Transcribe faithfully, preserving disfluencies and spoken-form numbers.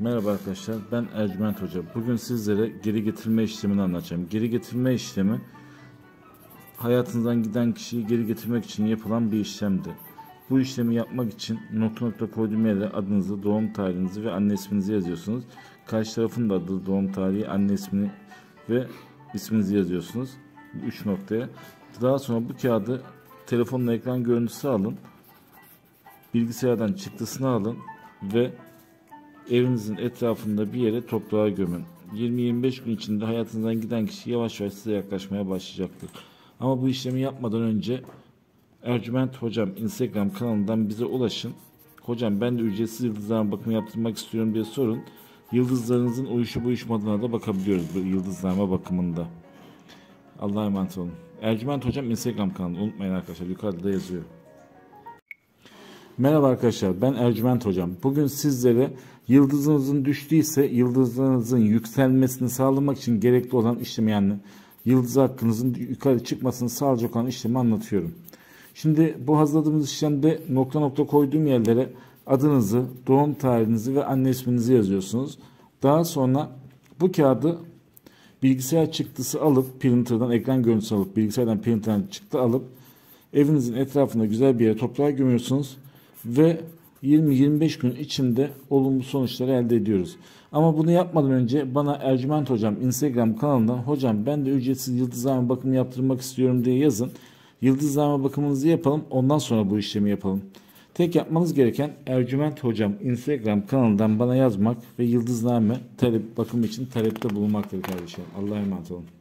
Merhaba arkadaşlar, ben Ercüment Hoca. Bugün sizlere geri getirme işlemini anlatacağım. Geri getirme işlemi hayatınızdan giden kişiyi geri getirmek için yapılan bir işlemdir. Bu işlemi yapmak için nokta nokta koyduğum yere adınızı, doğum tarihinizi ve anne isminizi yazıyorsunuz. Karşı tarafın da adı, doğum tarihi, anne ismini ve isminizi yazıyorsunuz. Üç noktaya. Daha sonra bu kağıdı telefonla ekran görüntüsü alın. Bilgisayardan çıktısını alın ve evinizin etrafında bir yere toprağa gömün. yirmi yirmi beş gün içinde hayatınızdan giden kişi yavaş yavaş size yaklaşmaya başlayacaktır. Ama bu işlemi yapmadan önce Ercüment Hocam Instagram kanalından bize ulaşın. Hocam ben de ücretsiz yıldızlarına bakımı yaptırmak istiyorum diye sorun. Yıldızlarınızın uyuşup uyuşmadığına da bakabiliyoruz bu yıldızlarına bakımında. Allah'a emanet olun. Ercüment Hocam Instagram kanalı, unutmayın arkadaşlar, yukarıda da yazıyor. Merhaba arkadaşlar, ben Ercüment Hocam. Bugün sizlere yıldızınızın düştüyse yıldızlarınızın yükselmesini sağlamak için gerekli olan işlemi, yani yıldız hakkınızın yukarı çıkmasını sağlayacak olan işlemi anlatıyorum. Şimdi bu hazırladığımız işlemde nokta nokta koyduğum yerlere adınızı, doğum tarihinizi ve anne isminizi yazıyorsunuz. Daha sonra bu kağıdı bilgisayar çıktısı alıp, printer'dan ekran görüntüsü alıp, bilgisayardan printer'dan çıktı alıp evinizin etrafında güzel bir yere toprağa gömüyorsunuz. Ve yirmi yirmi beş gün içinde olumlu sonuçları elde ediyoruz. Ama bunu yapmadan önce bana Ercüment Hocam Instagram kanalından "Hocam ben de ücretsiz yıldızlarına bakımı yaptırmak istiyorum" diye yazın. Yıldızlarına bakımınızı yapalım, ondan sonra bu işlemi yapalım. Tek yapmanız gereken Ercüment Hocam Instagram kanalından bana yazmak ve yıldızlarına talep bakım için talepte bulunmaktır kardeşim. Allah'a emanet olun.